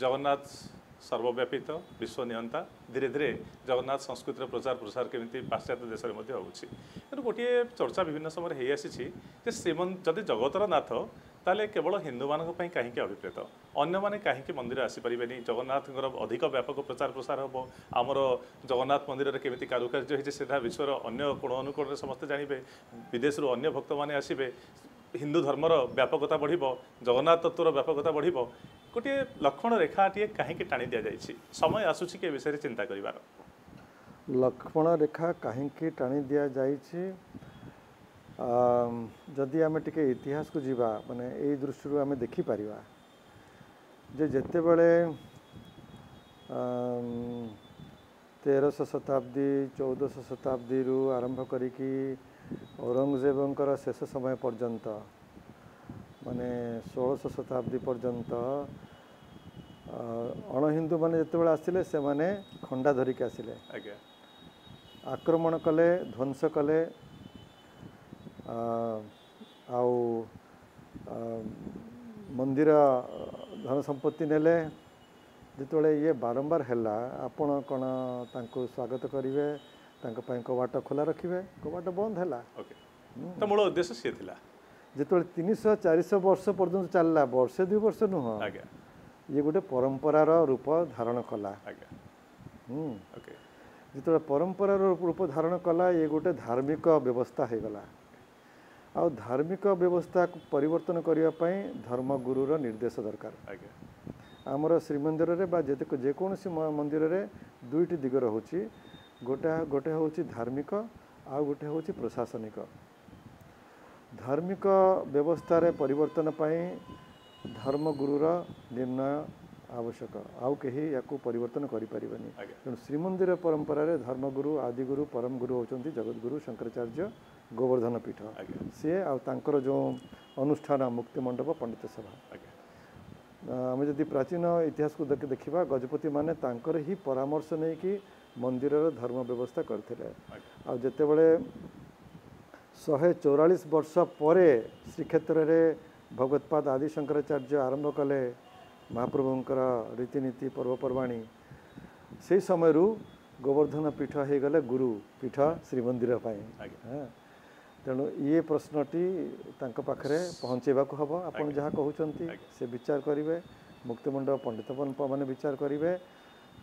जगन्नाथ सर्वव्यापित विश्व नियंता धीरे धीरे जगन्नाथ संस्कृतिर प्रचार प्रसार केमिति पाश्चात्य देश में होउछि तेणु गोटे चर्चा विभिन्न समय हो आसी जदि जगतर नाथ ताले केवल हिंदू मानक पई काहेकि अभिप्रेत अन्य माने काहेकि मंदिर आसी परिबेनी जगन्नाथंकर अधिक व्यापक प्रचार प्रसार होबो आमर जगन्नाथ मंदिर रे केमिति कारुकार्य होइछि सेटा विश्वर अन्य कोण अनुकोण रे समस्त जानिबे विदेश रो अन्य भक्त माने आसीबे हिंदू धर्मर व्यापकता बढ़िबो जगन्नाथ तत्वर व्यापकता बढ़िबो गोटे लक्ष्मण रेखा टी काहेकि टाणी दिया जाइछि समय आसुछि के विषय रे चिंता करिवार लक्ष्मण रेखा काहेकि टाणी दिया जाइछि जदि आमे टिके इतिहास को जीवा माने ए दृष्टि रु आमे देखि परिवा जे जते बेले 1300 शताब्दी 1400 शताब्दी रु आरंभ करिकि औरंगजेबंकर शेष समय पर्यंत माने 1600 शताब्दी पर्यंत अणहिंदू माने जतबेला आसिले से माने खंडा धरिक आसिले आक्रमण कले ध्वंस कले आउ मंदिर धन संपत्ति नेले जतबेला ये बारंबार हैला आपण कोन तांको स्वागत करिवे कबाट खोला रखिए कबाट बंद है तो मूल उद्देश्य सी था जिते 300-400 वर्ष पर्यंत चलला वर्षे दुई वर्ष नुह ये गोटे परंपरार रूप धारण कला जिते परंपरार रूप धारण कला ये गोटे धार्मिक व्यवस्था हो गला आ धार्मिक व्यवस्था को परिवर्तन करने धर्मगुरुर निर्देश दरकार आमर श्रीमंदिर जेकोसी मंदिर दुईटी दिग रही गोटे हूँ धार्मिक आ गोटे हूँ प्रशासनिक धार्मिक व्यवस्था रे परिवर्तन पाई धर्मगुरुर निर्णय आवश्यक आउ कहीं या परिवर्तन करेनि तेणु श्रीमंदिर परंपरा रे धर्मगुरु आदिगुरु परम गुरु होचंती जगतगुरु शंकराचार्य गोवर्धन पीठ सी आंकर जो अनुष्ठान मुक्ति मंडप पंडित सभा आम जदि प्राचीन इतिहास को देखा गजपति माने तांकर ही परामर्श नहीं कि मंदिर धर्म व्यवस्था करते आज जितेबले 144 वर्ष पर श्रीक्षेत्र में भगवत्पाद आदि शंकराचार्य आरंभ कले महाप्रभुंकर रीतिनीति पर्वपर्वाणी से समय गोवर्धन पीठ हो गले गुरु पीठ श्रीमंदिर तेणु ये प्रश्नटी तांको पाखरे पहुँचेबाकु हबो आपण जहाँ कहउचंती से विचार करेंगे मुक्तिमंडप पंडित माने विचार करेंगे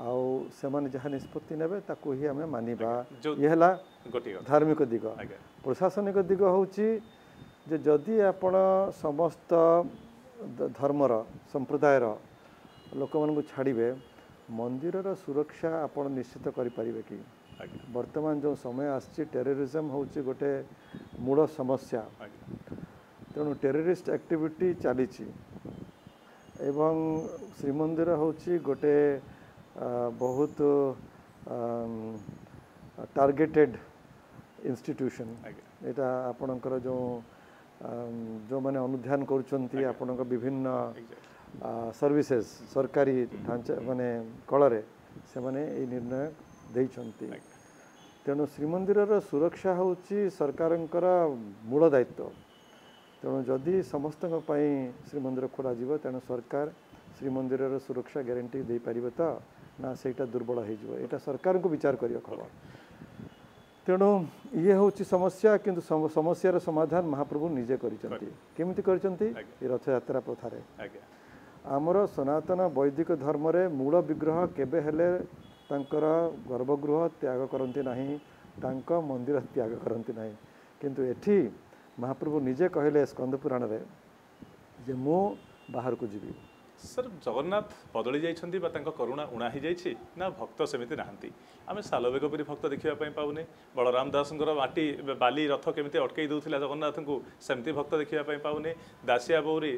आउ से जहाँ निष्पत्ति ने ही आम मानवा ये है धार्मिक दिग प्रशासनिक दिग हूँ जे जदि आपण समस्त धर्मर संप्रदायर लोक मानू छाड़े मंदिरर सुरक्षा आपण निश्चित करें कि वर्तमान जो समय आसछि टेररिज्म हूँ गोटे मूल समस्या तेणु टेररिस्ट एक्टिविटी चली श्रीमंदिर हूँ गोटे बहुत टारगेटेड इंस्टीट्यूशन एटा आपणकर जो जो माने अनुध्यान करुछंती आपणकर विभिन्न सर्विसेज सरकारी ढांचा माने कलरे से माने ए निर्णय देइछंती तेणु श्रीमंदिरर सुरक्षा होउची सरकारंकर मूल दायित्व तेणु जदि समस्तक पई श्रीमंदिर खोला जीव तेणु सरकार श्रीमंदिरर सुरक्षा ग्यारंटी दे पारिबे त ना सेटा दुर्बल हो एटा सरकार को विचार कर तेणु ये हूँ समस्या किंतु समस्यार समाधान महाप्रभु निजे करमि रथयात्रा प्रथार आमर सनातन वैदिक धर्म रे मूल विग्रह केबे हेले तांकर गर्भगृह त्याग करती ना तांका मंदिर त्याग करती ना किंतु एठी महाप्रभु निजे कहले स्कंदपुराण रे जे मु बाहर को जीवी सर जगन्नाथ बदली जाइछन्ती करुणा उणा ही जाइछि ना भक्त सेमिति नाहंती आमे सालवेग परि भक्त देखिबा पई पाउने बलराम दासंकर माटी बाली रथ केमिति अटकाई दउथिला जगन्नाथंकु सेमिति भक्त देखिबा पई पाउने दासिया बाउरी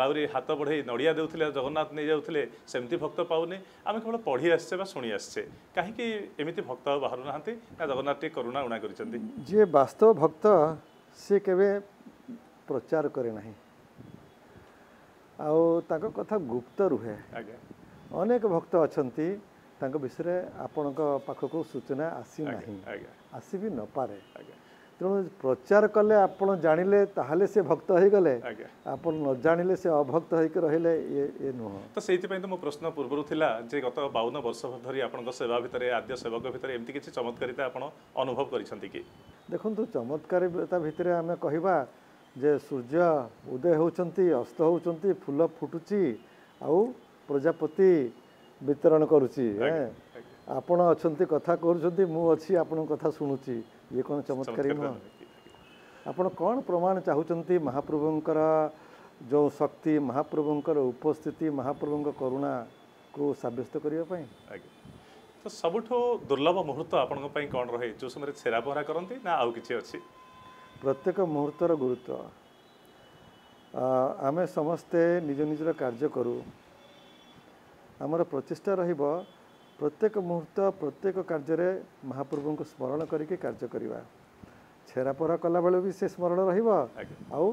बाउरी हाथ बढ़ाई नड़िया देउथिला जगन्नाथ नै जाउथिले सेमिति भक्त पाउने आमे केवल पढ़ी आछे बा सुनी आछे काहे कि एमिति भक्त बाहर नाहंती ना जगन्नाथ टी करुणा उणा करिसंती जे वास्तव भक्त से केबे प्रचार करे नाही आउ तांको कथा गुप्त रुहे अनेक भक्त अछंती तांको विषय आपणक पाखको सूचना आसी नाही आसी भी न पारे तेणु प्रचार कले आप जाने ताहले से भक्त हो गले आप न जाने से अभक्त होकर रहिले ये नुह तो से मो प्रश्न पूर्व जे गत 52 वर्ष धरी आपन सेवा भितर आद्य सेवक भितर एमती किसी चमत्कारिता आप अनुभव करिसेंती कि देखंतु चमत्कारिता भितर आम कहवा जे सूर्य उदय होचंती अस्त होचंती फूल फुटुची आउ प्रजापति वितरण करुची आपण अछंती कथा करुछंती मु अछि आपण कथा सुनुची ये कोन चमत्कारी न आपण कोन प्रमाण चाहुचंती महाप्रभुंकर जो शक्ति महाप्रभुंकर उपस्थिति महाप्रभुंकर करुणा को साब्यस्त करियो पई तो सबठो दुर्लभ मुहूर्त आपण को पई कोन रहे जो समय छेरा बहरा करंती ना आउ किछि अछि प्रत्येक मुहूर्तर गुरुत्व आमे समस्ते निज निजर कार्य करू आमर प्रचेष्टा रहिबो प्रत्येक मुहूर्त प्रत्येक कार्य महाप्रभु को स्मरण करके कार्य करवा छेरापरा कला बेले भी से स्मरण रहा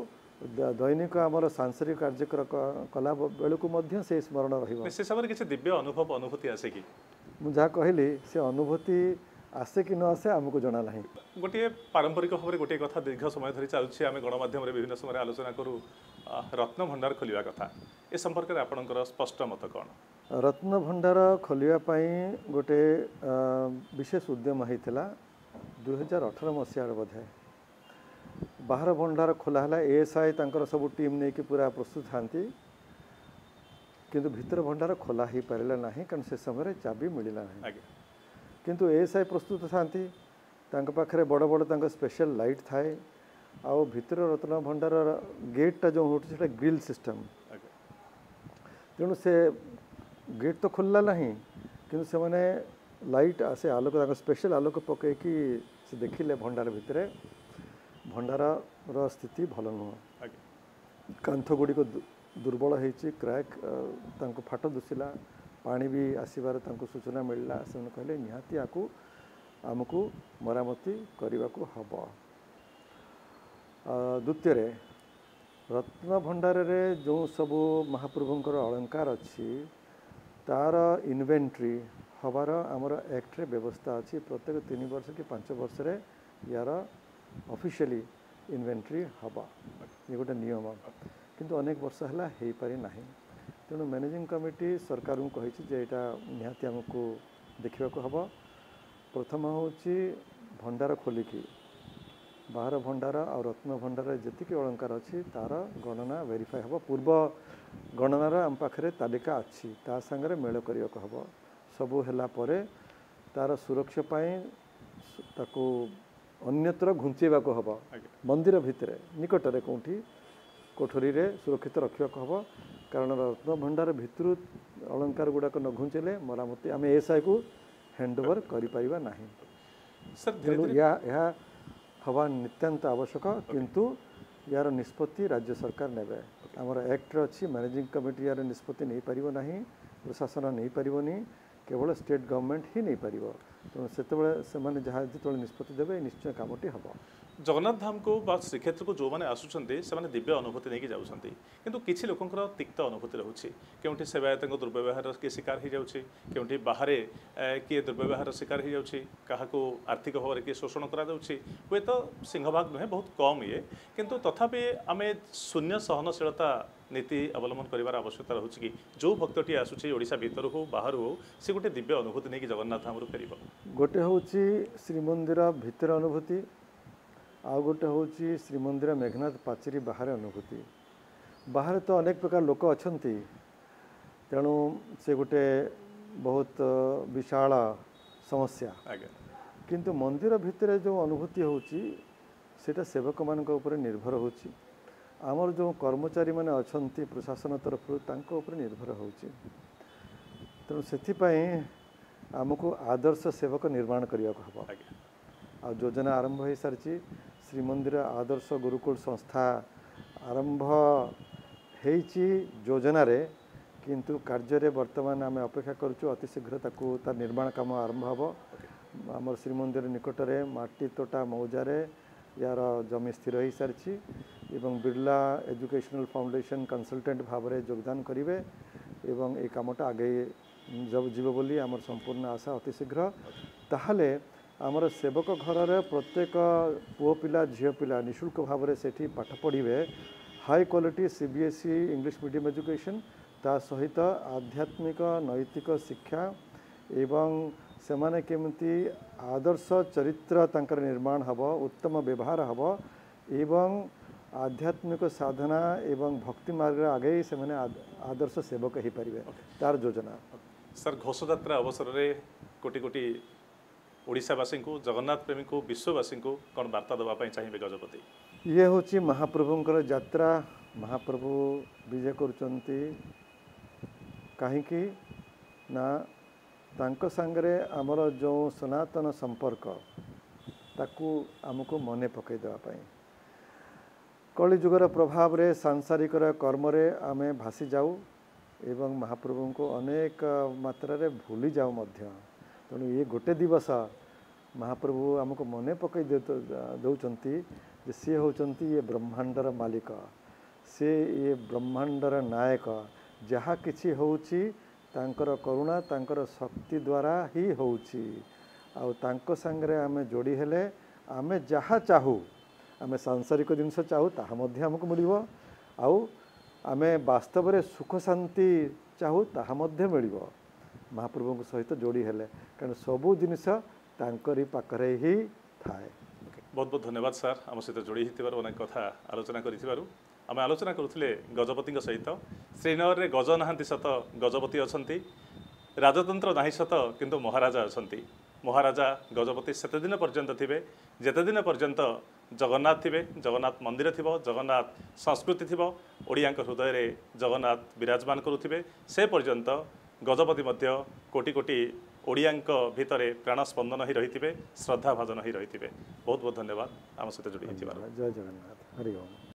दैनिक आमर सांसारिक कार्य कला बेलू से स्मरण रहा दिव्य अनुभव अनुभूति आसे कि मुझे कहली से अनुभूति आसे कि न आसे आमको जना ना गोटे पारंपरिक भाव में गोटे कथा दीर्घ समय धरी चलुचे आम गणमाध्यम विभिन्न समय आलोचना करूँ रत्न भंडार खोलिया कथा ए संपर्क में आपणकर स्पष्ट मत कौन रत्न भंडार खोलिया गोटे विशेष उद्यम होता 2018 मसीह बोधे बाहर भंडार खोलाहला एएसआई तांकर सब टीम नहीं कि पूरा प्रस्तुत था किंतु भीतर भंडार खोला ही पारे ना कारण से समय चाबी मिलला ना किंतु एएसआई प्रस्तुत था पाखे बड़ बड़ स्पेशल लाइट थाए आउ भीतर रत्न भंडार गेटा जो होता ग्रिल सिस्टम तेणु से गेट तो खुल्ला ना किंतु से माने लाइट से आलोक स्पेशल आलोक पकईकि देखिले भंडार भितर भंडार स्थिति भल नुह कांथ गुड़िक दुर्बल होती क्रैक फाट दुसिला पानी भी आसबार सूचना मिलला से कहले निहाती आकु आमको मरामती करने को हम द्वितीय रत्न भंडार रे जो सबू महाप्रभुंकर अलंकार अच्छी तार इन्वेंट्री हबार आमर एक्ट रे व्यवस्था अच्छी प्रत्येक 3 वर्ष कि 5 वर्ष रे यार ऑफिशियली इन्वेंट्री हबा ये गोटे नियम किंतु अनेक वर्ष हला हे पारि नाही तेणु मैनेजिंग कमिटी सरकार को यहाँ निहाती आमको देखा हम प्रथम हूँ भंडार खोलिकी बाहर भंडार आ रत्न भंडार जीक अलंकार अच्छी तार गणना वेरीफाई हम पूर्व गणनार आम पाखे तालिका अच्छी ता सागर मेल करने हम सबू है तार सुरक्षापी अन्यत्र घुंचेवा हम मंदिर भितर निकटने कौटी कोठरी रे सुरक्षित रखा हम कारण रत्न भंडार भितर अलंकार गुड़ाक न घुंचेले मरामती आम एएसआई को हैंडओवर करें हवा नितांत आवश्यक किंतु यार निष्पत्ति राज्य सरकार नेबे आमर एक्ट अच्छी मैनेजिंग कमिटी यार निष्पत्ति नहीं पारिबो नहीं प्रशासन नहीं पारिबो नहीं केवल स्टेट गवर्नमेंट ही नहीं पारिबो तो सेतबेले जहाँ निष्पत्ति देवे निश्चय कामटी हम जगन्नाथ धाम को बा श्रीक्षेत्र को जो मैंने आसुचंती से माने दिव्य अनुभूति नहीं जाऊँगी किंतु किसी लोकंर तिक्त अनुभूति रोचे क्योंकि सेवायत दुर्व्यवहार किए शिकार हो जाए क्योंकि बाहर किए दुर्व्यवहार शिकार हो जाए को आर्थिक भाव में किए शोषण करे तो सिंहभाग नुहे बहुत कम ये किंतु तथापि आम शून्य सहनशीलता नीति अवलम्बन करार आवश्यकता रोचे कि जो भक्तटी आसूची ओडिशा भीतर हो बाहर हो सी गोटे दिव्य अनुभूति नहीं जगन्नाथ धाम फेर गोटे हूँ श्रीमंदिर भीतर अनुभूति आउ गोटे हूँ श्रीमंदिर मेघनाथ पाचेरी बाहर अनुभूति बाहर तो अनेक प्रकार लोक अच्छा तेणु से गोटे बहुत विशाल समस्या किंतु मंदिर भितर जो अनुभूति होटा सेवक मान निर्भर होमर जो कर्मचारी मान अच्छा प्रशासन तरफ निर्भर हो तेणु से आमको आदर्श सेवक निर्माण करने को हम आ योजना आरंभ हो सारी श्रीमंदिर आदर्श गुरुकुल संस्था आरंभ होइची योजना रे किंतु कार्य रे वर्तमान आम अपेक्षा करूँ अति शीघ्र ताकू तार निर्माण काम आरंभ हो आमर श्रीमंदिर निकट रे माटी तोटा मौजार यार जमी स्थिर हो सारी एवं बिरला एजुकेशनल फाउंडेशन कंसल्टेंट भाव में योगदान करेंगे एवं ये कामटा आगे जब जीव बोली आमर संपूर्ण आशा अति शीघ्र ताहले आमर सेवक घर में प्रत्येक पुओ पिला झियो पिला निशुल्क भाव से पाठ पढ़े high quality CBSE English medium education ता सहित आध्यात्मिक नैतिक शिक्षा एवं सेमाने केमती आदर्श चरित्र तांकर निर्माण हब उत्तम व्यवहार हब एवं आध्यात्मिक साधना एवं भक्ति मार्ग आगे से माने आदर्श सेवक हो पारे तार योजना। सर घोष यात्रा अवसर में कोटि कोटि ओडिशावासी को जगन्नाथ प्रेमी को विश्ववासी को कौन वार्ता देवाई चाहिए गजपति? ये हूँ महाप्रभुंर यात्रा महाप्रभु विजय करुँच कहीं ना तांको सांगरे आमर जो सनातन संपर्क ताकू आमको मने पकई देवाई कली जुगर प्रभाव रे सांसारिक कर्म रे आमे भासी जाऊ एवं महाप्रभु को अनेक मात्रा रे भूली जाऊ मध्य तेणु ये गोटे दिवस महाप्रभु आमको मने पकई दौरान सी होचंती ये ब्रह्मांडर मालिक सी ये ब्रह्मांडर नायक जहा किछि होउची तांकर करुणा तांकर शक्ति द्वारा ही होउची आउ तांको संगरे आमे जोड़ी हेले आमे जहा चाहू आमे सांसारिक जिनस चाहू ताहा मध्ये हमको मिलिवो आउ आमे वास्तव रे सुख शांति चाहू ताहा मध्ये मिलिवो महाप्रभु को सहित जोड़ी हेले कारण सबु जिनस तांकरी पाखरे ही थाए। बहुत बहुत धन्यवाद सर आम सहित जोड़ी होथिबार अनेक कथा आलोचना करिथिबारु। आम आलोचना करुले गजपति सहित श्रीनगर में गज ना सत गजपति अच्छा राजतंत्र ना सत किंतु महाराजा अच्छा महाराजा गजपति सेते दिन पर्यंत थे जेते दिन पर्यंत जगन्नाथ थे जगन्नाथ मंदिर थी जगन्नाथ संस्कृति थी ओडिया हृदय में जगन्नाथ विराजमान करुवे से पर्यंत गजपति कोटि कोटि ओडिया भितर प्राण स्पंदन ही रही श्रद्धा भाजन ही रही। बहुत बहुत धन्यवाद आम सहित जोड़ी। जय जगन्नाथ हरिओम।